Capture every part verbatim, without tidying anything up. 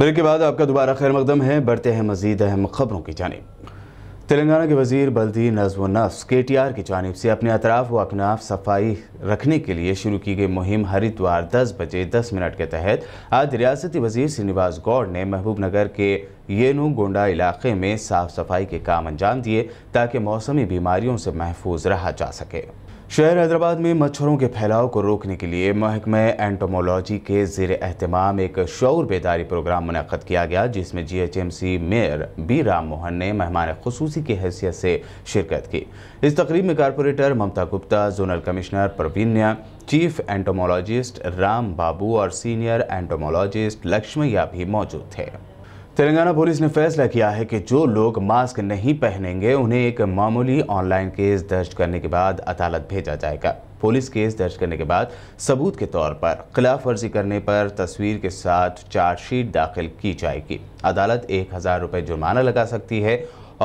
Break के बाद आपका दोबारा खैर मकदम है। बढ़ते हैं मजीद अहम खबरों की जानिब। तेलंगाना के वजीर बल्दी नज़्व नफ्स के टी आर की जानिब से अपने अतराफ व अकनाफ सफाई रखने के लिए शुरू की गई मुहिम हरिद्वार दस बजे दस मिनट के तहत आज रियासती वजीर श्रीनिवास गौड़ ने महबूबनगर के येनु गोंडा इलाके में साफ सफाई के काम अंजाम दिए ताकि मौसमी बीमारियों से महफूज रहा जा सके। शहर हैदराबाद में मच्छरों के फैलाव को रोकने के लिए महकमे एंटोमोलॉजी के ज़ेर एहतमाम एक शऊर बेदारी प्रोग्राम मुनअक़द किया गया, जिसमें G H M C mayor B Ram Mohan ने मेहमान खुसूसी की हैसियत से शिरकत की। इस तकरीब में corporator Mamata Gupta, zonal commissioner परवीन्या, chief entomologist Ram Babu और सीनियर एंटोमोलॉजिस्ट लक्ष्मैया भी मौजूद थे। तेलंगाना पुलिस ने फैसला किया है कि जो लोग मास्क नहीं पहनेंगे उन्हें एक मामूली ऑनलाइन केस दर्ज करने के बाद अदालत भेजा जाएगा। पुलिस केस दर्ज करने के बाद सबूत के तौर पर खिलाफ वर्जी करने पर तस्वीर के साथ चार्जशीट दाखिल की जाएगी। अदालत एक हज़ार रुपये जुर्माना लगा सकती है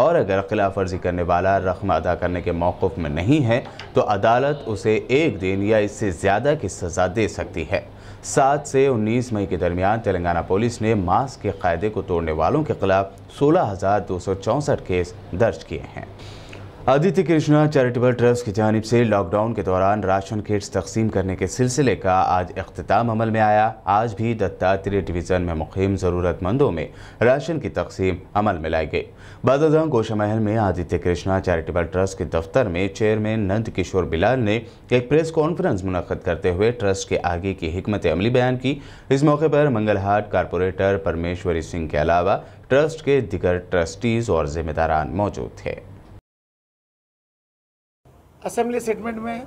और अगर खिलाफ वर्जी करने वाला रकम अदा करने के मौक़िफ़ में नहीं है तो अदालत उसे एक दिन या इससे ज़्यादा की सज़ा दे सकती है। सात से उन्नीस मई के दरमियान तेलंगाना पुलिस ने मास्क के कायदे को तोड़ने वालों के खिलाफ सोलह हज़ार दो सौ चौंसठ केस दर्ज किए हैं। आदित्य कृष्णा चैरिटेबल ट्रस्ट की जानिब से लॉकडाउन के दौरान राशन किट्स तकसीम करने के सिलसिले का आज अख्तिताम अमल में आया। आज भी दत्तात्रेय डिवीज़न में मुक़ीम ज़रूरतमंदों में राशन की तकसीम अमल में लाई गई। बादादां गोशा महल में आदित्य कृष्णा चैरिटेबल ट्रस्ट के दफ्तर में चेयरमैन नंद किशोर बिलाल ने एक प्रेस कॉन्फ्रेंस मुनक़द करते हुए ट्रस्ट के आगे की हिकमत अमली बयान की। इस मौके पर मंगलहाट कारपोरेटर परमेश्वरी सिंह के अलावा ट्रस्ट के दिगर ट्रस्टीज़ और जिम्मेदारान मौजूद थे। असेंबली सेगमेंट में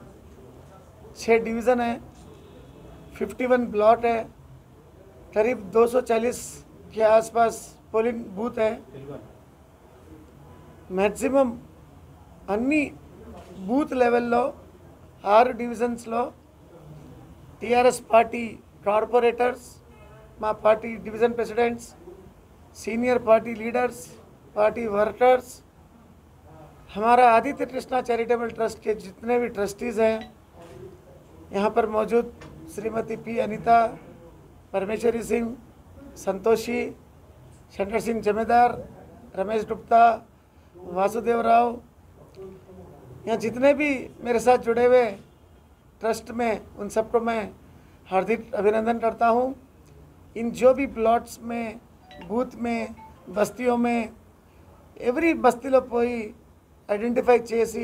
छः डिवीज़न है, इक्यावन ब्लॉट है, करीब दो सौ चालीस के आसपास पोलिंग बूथ है। मैक्सिमम अन्नी बूथ लेवल्लो आर डिवीजन्स लो टीआरएस पार्टी कॉर्पोरेटर्स मा party division presidents senior party leaders party workers हमारा आदित्य कृष्णा चैरिटेबल ट्रस्ट के जितने भी ट्रस्टीज़ हैं यहाँ पर मौजूद श्रीमती पी अनीता, परमेश्वरी सिंह, संतोषी, शंकर सिंह जमेदार, रमेश गुप्ता, वासुदेव राव, यहाँ जितने भी मेरे साथ जुड़े हुए ट्रस्ट में उन सबको मैं हार्दिक अभिनंदन करता हूँ। इन जो भी प्लॉट्स में, बूथ में, बस्तियों में एवरी बस्तीलो पोई ఐడెంటిఫై చేసి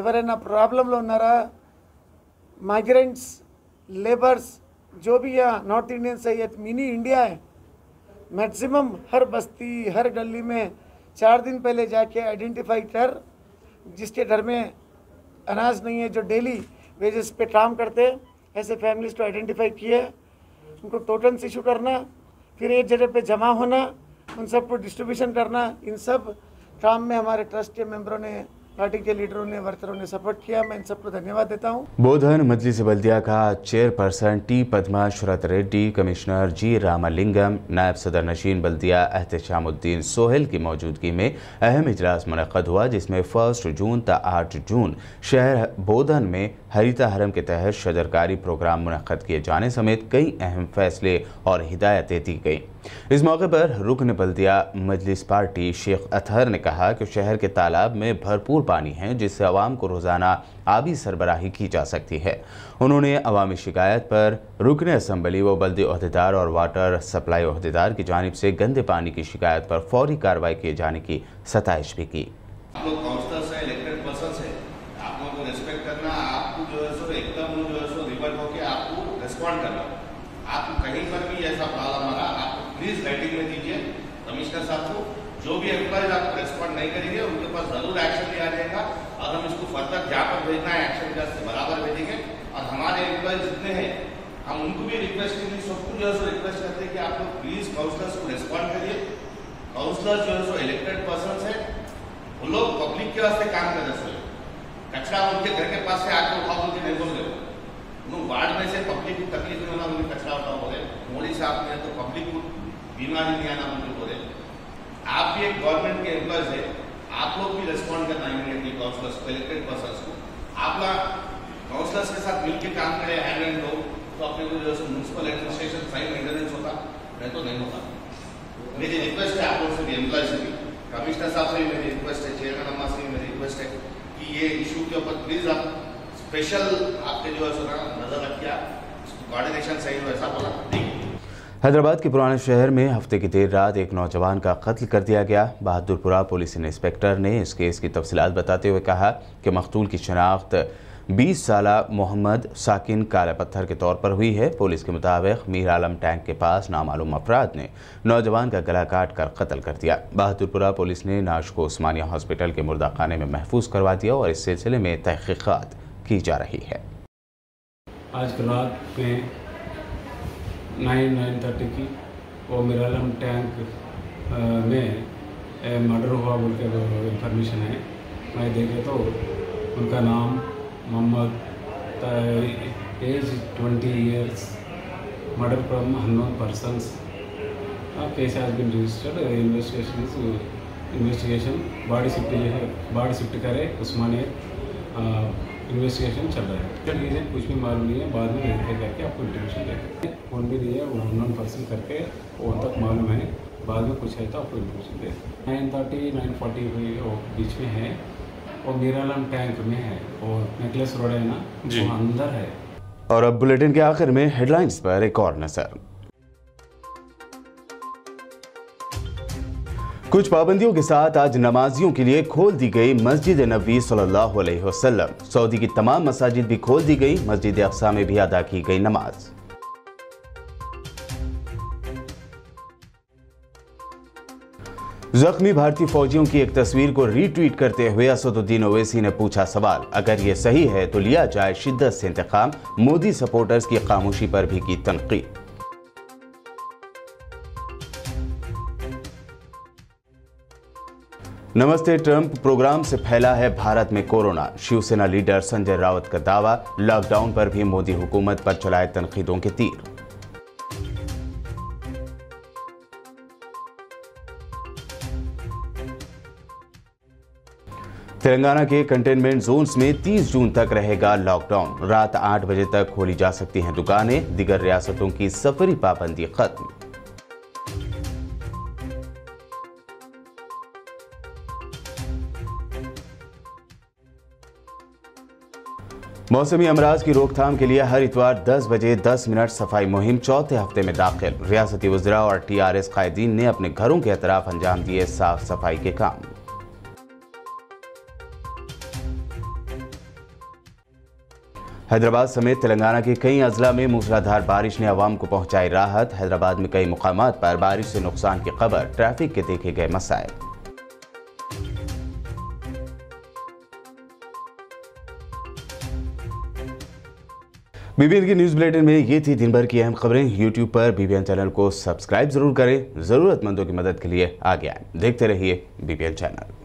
ఎవరైనా ప్రాబ్లంలో ఉన్నారా మైగ్రెంట్స్ లేబర్స్ जो भी या नॉर्थ इंडियन से ये मिनी इंडिया है। मैक्सिमम हर बस्ती हर गली में चार दिन पहले जाके आइडेंटिफाई कर जिसके घर में अनाज नहीं है जो डेली वेजेस पे काम करते ऐसे फैमिलीज को आइडेंटिफाई किए उनको टोटल्स इशू करना फिर एक जगह पे जमा होना उन सबको डिस्ट्रीब्यूशन करना इन सब काम में हमारे ट्रस्ट के मेंबरों ने पार्टी के लीडरों ने वर्करों ने सपोर्ट किया। मैं इन सबको धन्यवाद देता हूँ। बोधन मजलिस बल्दिया का chairperson T Padma Sharath Reddy, commissioner G Ramalingam, नायब सदर नशीन बल्दिया एहतशामुद्दीन सोहेल की मौजूदगी में अहम इजलास मुनक़द हुआ, जिसमें फर्स्ट जून तक आठ जून शहर बोधन में हरिता हरम के तहत शजरकारी प्रोग्राम मुनक़द किए जाने समेत कई अहम फैसले और हिदायतें दी गई। इस मौके पर रुकन बल्दिया मजलिस पार्टी शेख अथर ने कहा कि शहर के तालाब में भरपूर पानी है जिससे आवाम को रोज़ाना आबी सरबराही की जा सकती है। उन्होंने अवामी शिकायत पर रुकन असम्बली व बल्दी अहदेदार और वाटर सप्लाई अहदेदार की जानिब से गंदे पानी की शिकायत पर फौरी कार्रवाई किए जाने की सताइश भी की। जो भी एम्प्लॉइज आपको रेस्पॉन्ड नहीं करेंगे उनके पास जरूर एक्शन लिया जाएगा और हम इसको फर्दर जहाँ पर भेजना है एक्शन का से बराबर भेजेंगे। और हमारे एम्प्लॉइज जितने हैं हम उनको भी रिक्वेस्ट करेंगे, सबको जो है सो रिक्वेस्ट करते हैं कि आप लोग प्लीज काउंसलर्स को रेस्पॉन्ड करिए। काउंसलर्स जो है सो इलेक्टेड पर्सन है, वो लोग पब्लिक के वास्ते काम कर रहे हैं। कचरा उनके घर के पास से आकर उठाओ, उनके निर्बोध गए वार्ड में से पब्लिक को तकलीफ नहीं होना, उनके कचरा उठाओ बोले। मोदी साहब ने तो पब्लिक को बीमारी नहीं आना उनको बोले। आप भी एक गवर्नमेंट के एम्प्लॉयज है, आप लोग भी रेस्पॉन्ड करना इमीडिएटली काउंसलर्स को, इलेक्टेड पर्सन्स को। आप लोग काउंसलर्स के साथ मिलकर काम करें हैंड एंड हो तो अपने को जो म्यूनसिपल एडमिनिस्ट्रेशन साइन मेंटेनेंस होता नहीं तो नहीं होगा। मेरी रिक्वेस्ट है आप लोग से भी, एम्प्लॉय से भी, कमिश्नर साहब से भी मेरी रिक्वेस्ट है, चेयरमैन अम्मा से भी मेरी रिक्वेस्ट है कि ये इशू के ऊपर प्लीज आप स्पेशल आपके जो है सो ना नजर रखिए, कोऑर्डिनेशन सही हो ऐसा बोला। हैदराबाद के पुराने शहर में हफ्ते की देर रात एक नौजवान का कत्ल कर दिया गया। बहादुरपुरा पुलिस इंस्पेक्टर ने इस केस की तफसीलात बताते हुए कहा कि मकतूल की शनाख्त बीस साल मोहम्मद साकिन काला पत्थर के तौर पर हुई है। पुलिस के मुताबिक मीरालम टैंक के पास नामालूम अफराद ने नौजवान का गला काट कर कत्ल कर दिया। बहादुरपुरा पुलिस ने लाश को ओस्मानिया हॉस्पिटल के मुर्दा खाने में महफूज करवा दिया और इस सिलसिले में तहकीक़ात की जा रही है। आज रात में नाइन नाइन थर्टी की वो मिरालम टैंक में मर्डर हुआ बोल के इन्फॉर्मेशन है। मैं देखे तो उनका नाम Mohammed, age twenty years, murder from unknown persons, case has been registered, investigation investigation body shift body shift करे उस्मानिया इन्वेस्टिगेशन चल रहा है। चलिए ये कुछ भी मालूम नहीं है, बाद में देखते करके आपको इंफॉर्मेशन देंगे। फोन भी नहीं है, वो नॉन पर्सन करके वो तक मालूम है, बाद में कुछ है तो आपको इंफॉर्मेशन देंगे। नाइन थर्टी नाइन फोर्टी हुई वो बीच में है, वो मीरालम टैंक में है और नेकलेस रोड है ना वो अंदर है। और अब बुलेटिन के आखिर में हेडलाइंस पर एक और नजर। कुछ पाबंदियों के साथ आज नमाजियों के लिए खोल दी गई मस्जिद नबी सल्लल्लाहु अलैहि वसल्लम। सऊदी की तमाम मसाजिद भी खोल दी गई, मस्जिद अक्सा में भी अदा की गई नमाज। जख्मी भारतीय फौजियों की एक तस्वीर को रीट्वीट करते हुए असदुद्दीन ओवैसी ने पूछा सवाल, अगर ये सही है तो लिया जाए शिद्दत से इंतकाम। मोदी सपोर्टर्स की खामोशी पर भी की तनकीद। नमस्ते ट्रंप प्रोग्राम से फैला है भारत में कोरोना। शिवसेना लीडर संजय राउत का दावा, लॉकडाउन पर भी मोदी हुकूमत पर चलाए तनकीदों के तीर। तेलंगाना के कंटेनमेंट जोन्स में तीस जून तक रहेगा लॉकडाउन। रात आठ बजे तक खोली जा सकती हैं दुकानें। दिगर रियासतों की सफरी पाबंदी खत्म। मौसमी अमराज की रोकथाम के लिए हर इतवार दस बजे दस मिनट सफाई मुहिम चौथे हफ्ते में दाखिल। रियासती वज़रा और टी आर एस कायदीन ने अपने घरों के अतराफ अंजाम दिए साफ सफाई के काम। हैदराबाद समेत तेलंगाना के कई अजला में मूसलाधार बारिश ने आवाम को पहुंचाई राहत। हैदराबाद में कई मुकामात पर बारिश से नुकसान की खबर, ट्रैफिक के देखे गए मसाइल। बीबीएन के न्यूज़ बुलेटिन में ये थी दिन भर की अहम खबरें। यूट्यूब पर बीबीएन चैनल को सब्सक्राइब जरूर करें, ज़रूरतमंदों की मदद के लिए आगे आएं। देखते रहिए बीबीएन चैनल।